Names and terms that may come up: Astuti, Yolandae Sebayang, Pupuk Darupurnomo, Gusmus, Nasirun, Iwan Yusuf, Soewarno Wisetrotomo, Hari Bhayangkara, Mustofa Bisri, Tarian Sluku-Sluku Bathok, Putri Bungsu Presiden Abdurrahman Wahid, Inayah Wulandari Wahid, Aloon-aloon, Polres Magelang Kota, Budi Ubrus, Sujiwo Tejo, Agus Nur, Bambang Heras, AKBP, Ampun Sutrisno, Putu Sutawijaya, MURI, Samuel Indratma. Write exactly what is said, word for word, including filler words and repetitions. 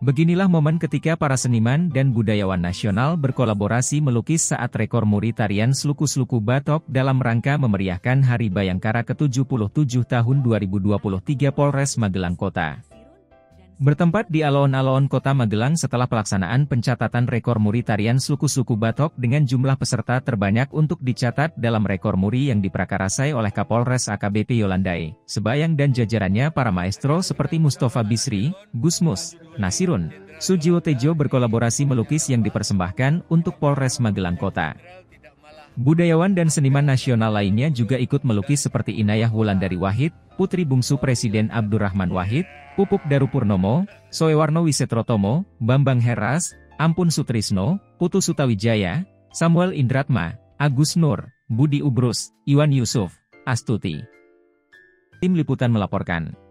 Beginilah momen ketika para seniman dan budayawan nasional berkolaborasi melukis saat rekor MURI tarian Sluku-Sluku Bathok dalam rangka memeriahkan Hari Bayangkara ke tujuh puluh tujuh tahun dua ribu dua puluh tiga Polres Magelang Kota. Bertempat di Aloon-aloon Kota Magelang setelah pelaksanaan pencatatan rekor MURI tarian Sluku-Sluku Bathok dengan jumlah peserta terbanyak untuk dicatat dalam rekor MURI yang diprakarasai oleh Kapolres A K B P Yolandae, Sebayang dan jajarannya para maestro seperti Mustofa Bisri, Gusmus, Nasirun, Sujiwo Tejo berkolaborasi melukis yang dipersembahkan untuk Polres Magelang Kota. Budayawan dan seniman nasional lainnya juga ikut melukis seperti Inayah Wulandari Wahid, Putri Bungsu Presiden Abdurrahman Wahid, Pupuk Darupurnomo, Soewarno Wisetrotomo, Bambang Heras, Ampun Sutrisno, Putu Sutawijaya, Samuel Indratma, Agus Nur, Budi Ubrus, Iwan Yusuf, Astuti. Tim Liputan melaporkan.